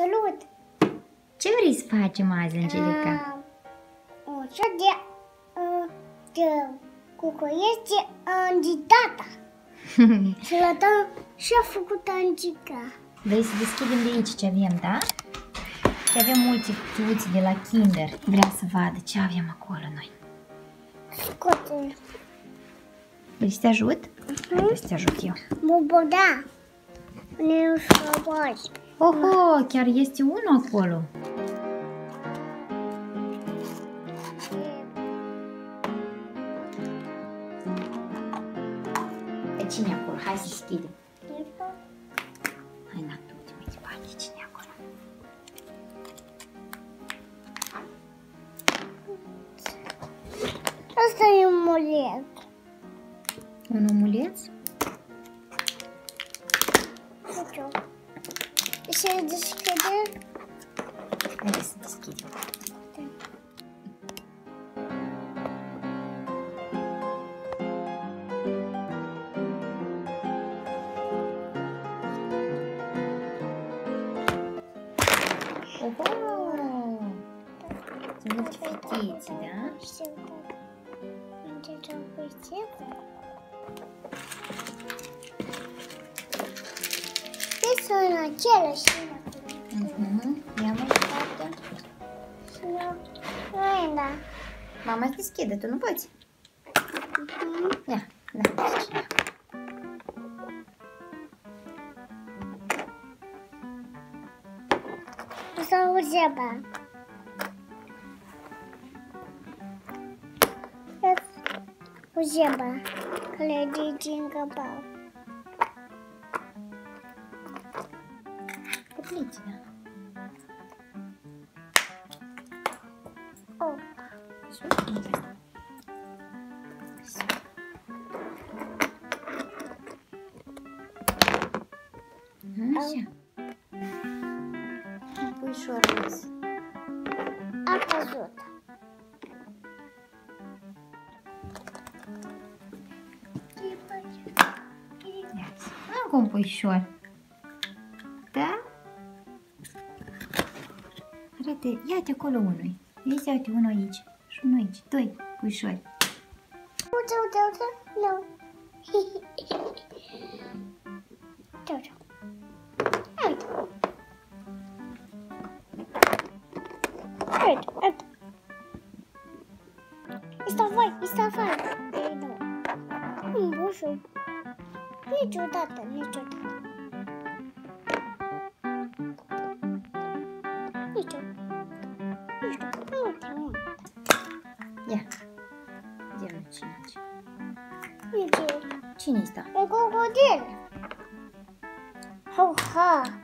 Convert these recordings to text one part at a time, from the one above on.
Salut! Ce vrei să facem azi, Angelica? O să de cucoiește Angitata. Să lătăm ce-a făcut Angelica. Vrei să deschidem de aici ce avem, da? Și avem multe tuțe de la Kinder. Vreau să vadă ce avem acolo noi. Scotul. Vrei să te ajut? Hai să te ajut eu. Boboda. Ne ușurători. Oho, chiar este unul acolo. Pe cine acolo? Hai să deschidem. Hai, na, du-te mai departe. Cine acolo? Asta e un omuleț. Un omuleț? Să deschidem. Hai să deschidem. Ого! Sunt multe fetiți, da? Știu, da. Încercăm fetița. Deci sunt același. Ia mai departe. Nu, da. Mama îți deschide, tu nu poți? Ia, da. Sau zebra. O zebra, care de din capăt. Поплите, да? Оп. Все, все. Все. Еще раз. А позор. Ну, компу еще. Да? Arată, ia-te acolo unul. Vezi, ia-te unul aici. Și unul aici. Doi puișori. Uite, uite, uite. Nu. Uite, uite. Uite. Este voi, este afară. Nu, bușul. Niciodată, niciodată. Ia. Ia-l cine aici. Cine este? Un crocodil. Ho-ha.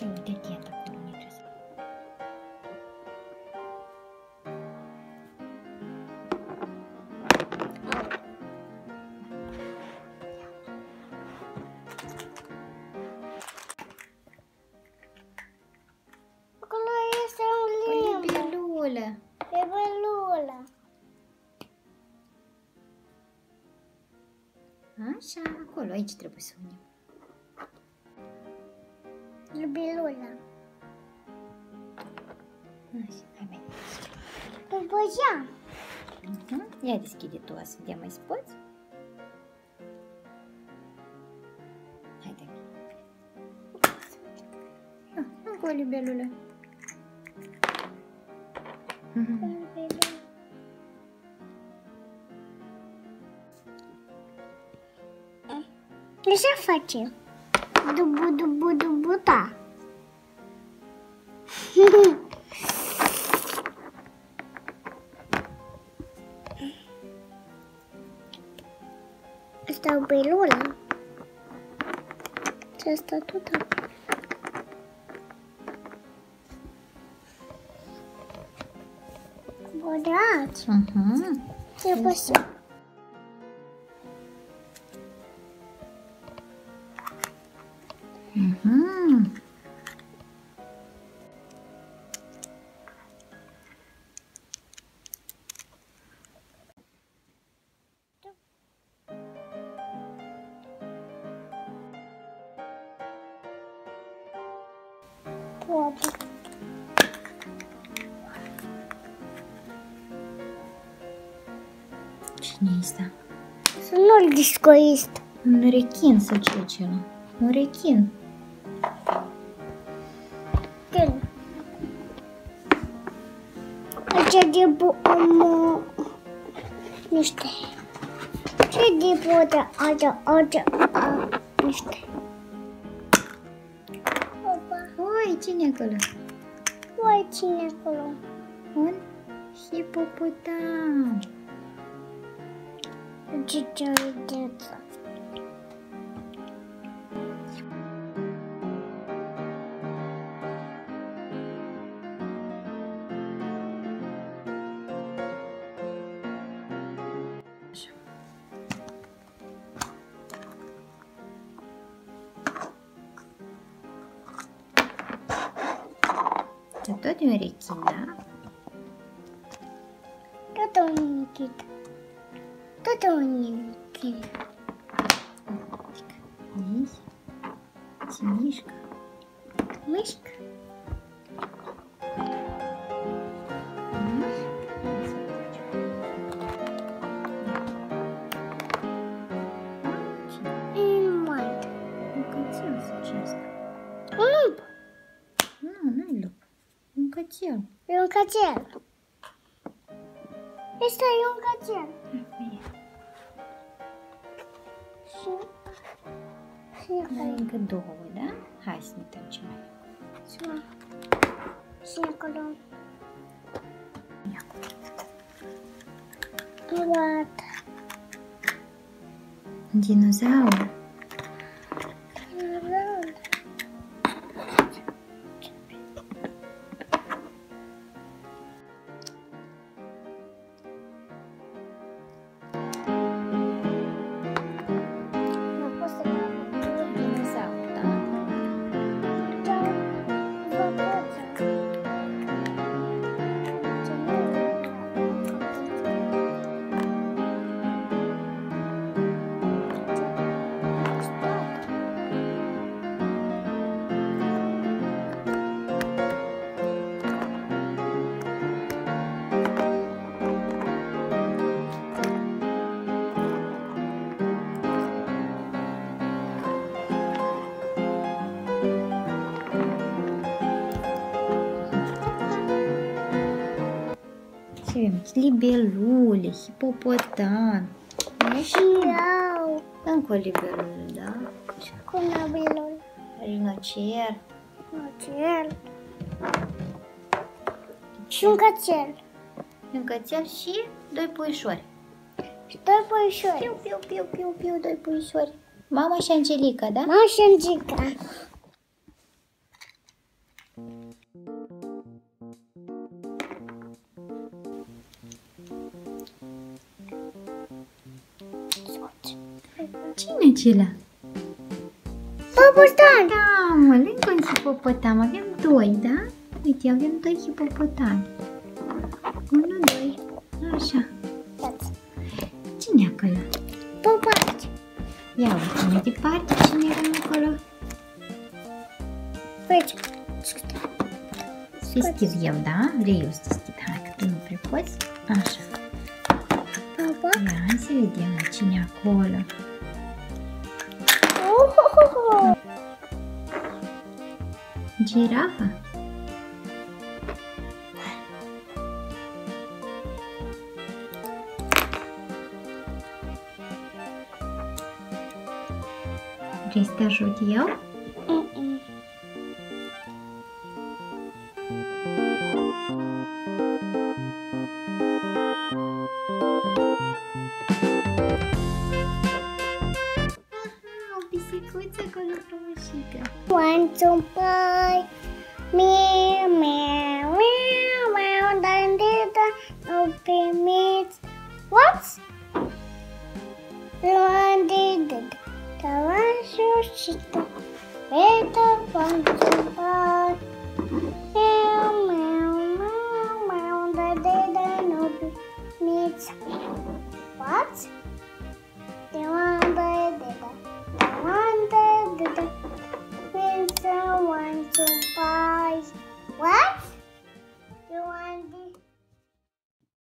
Uite-te acolo, nu trebuie să... Așa, acolo, aici trebuie să unim. Libelula. Așa, hai mai deschide. Băbăia. Ia deschide tu, să vedem mai poți. Haide. Încă o libelulă. Așa facem. Dubu-dubu-dubu-ta. Asta e o belulă. Și asta tot acolo. Bodyaci. Ce păsă. воду. Cine-i asta? Sunul discoist. Un rechin să ce acela. Un rechin. Ce de bun... Nu știu. Ce de bun de altă... Nu știu. Oi, cine acolo? Oi, cine acolo? Un hipopotam. Чуть-чуть деться. Зато реки, да? Кто-то не кит. Кто-то не кит. Здесь. Семишка. Мышка. И мать. Укатился, честно. Луп. Ну, на луп. Укатил. Укатил. И что, укатил? Маленько долго, да? Хасни там человек. Все. Снег дом. Вот. Динозавр. Динозавр. Libelule, hipopotam. Și eu. Încă o libelule, da? Cum libelule? Rinocer. Rinocer. Și un cățel. Un cățel și doi puișori. Și doi puișori. Piu, piu, piu, piu, piu, doi puișori. Mama și Angelica, da? Mama și Angelica. Cine acela? Hipopotam! Da, mă, lângă un hipopotam. Avem doi, da? Uite, avem doi hipopotami. Unu, doi. Așa. Cine acolo? Popotaci. Ia uite, mai departe. Cine era acolo? Păi, deschid eu, da? Vrei eu să deschid. Hai, că tu nu prea poți. Așa. Ia, să vedem cine acolo. Жирафа. Здесь даже удел. One, two, meow, meow, meow, meow, then the open meets. Whoops! One did it. The one should sit. Wait up on the board. Meow, meow, meow, meow, then the open meets. What? The one did it. The one did it. One, two, five. What? You want this?